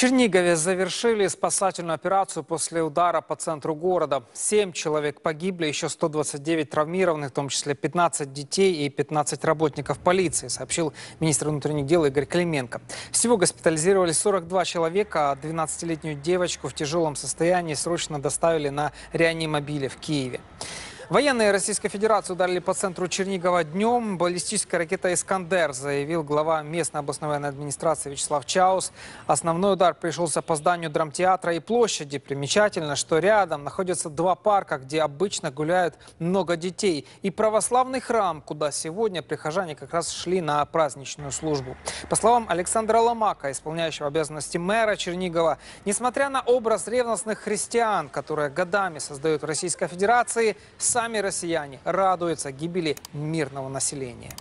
Чернигове завершили спасательную операцию после удара по центру города. 7 человек погибли, еще 129 травмированных, в том числе 15 детей и 15 работников полиции, сообщил министр внутренних дел Игорь Клименко. Всего госпитализировали 42 человека, а 12-летнюю девочку в тяжелом состоянии срочно доставили на реанимобиле в Киеве. Военные Российской Федерации ударили по центру Чернигова днем. Баллистическая ракета «Искандер», заявил глава местной обосновательной администрации Вячеслав Чаус. Основной удар пришелся по зданию драмтеатра и площади. Примечательно, что рядом находятся два парка, где обычно гуляют много детей. И православный храм, куда сегодня прихожане как раз шли на праздничную службу. По словам Александра Ломака, исполняющего обязанности мэра Чернигова, несмотря на образ ревностных христиан, которые годами создают в Российской Федерации, сами россияне радуются гибели мирного населения.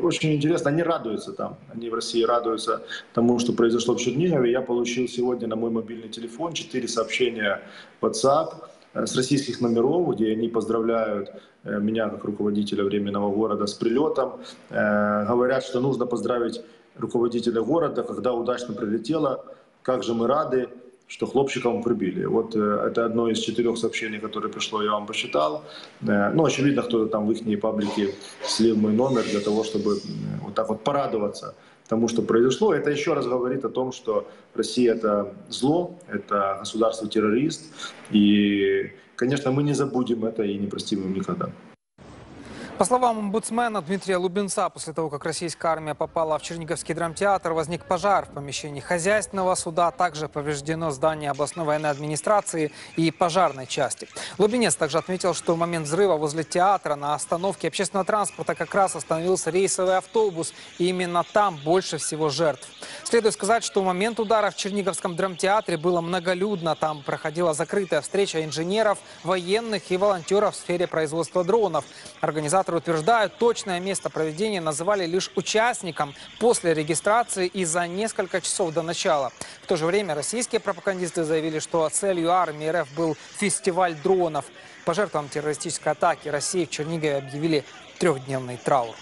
Очень интересно, они радуются там. Они в России радуются тому, что произошло в Чернигове. Я получил сегодня на мой мобильный телефон 4 сообщения в WhatsApp с российских номеров, где они поздравляют меня как руководителя временного города с прилетом. Говорят, что нужно поздравить руководителя города, когда удачно прилетело. Как же мы рады, что хлопчикам прибили. Вот это одно из 4 сообщений, которое пришло, я вам посчитал. Ну, очевидно, кто-то там в их паблике слил мой номер для того, чтобы вот так вот порадоваться тому, что произошло. Это еще раз говорит о том, что Россия — это зло, это государство-террорист. И, конечно, мы не забудем это и не простим им никогда. По словам омбудсмена Дмитрия Лубинца, после того, как российская армия попала в Черниговский драмтеатр, возник пожар в помещении хозяйственного суда. Также повреждено здание областной военной администрации и пожарной части. Лубинец также отметил, что в момент взрыва возле театра на остановке общественного транспорта как раз остановился рейсовый автобус. И именно там больше всего жертв. Следует сказать, что в момент удара в Черниговском драмтеатре было многолюдно. Там проходила закрытая встреча инженеров, военных и волонтеров в сфере производства дронов. Организация утверждают, точное место проведения называли лишь участникам после регистрации и за несколько часов до начала. В то же время российские пропагандисты заявили, что целью армии РФ был фестиваль дронов. По жертвам террористической атаки России в Чернигове объявили 3-дневный траур.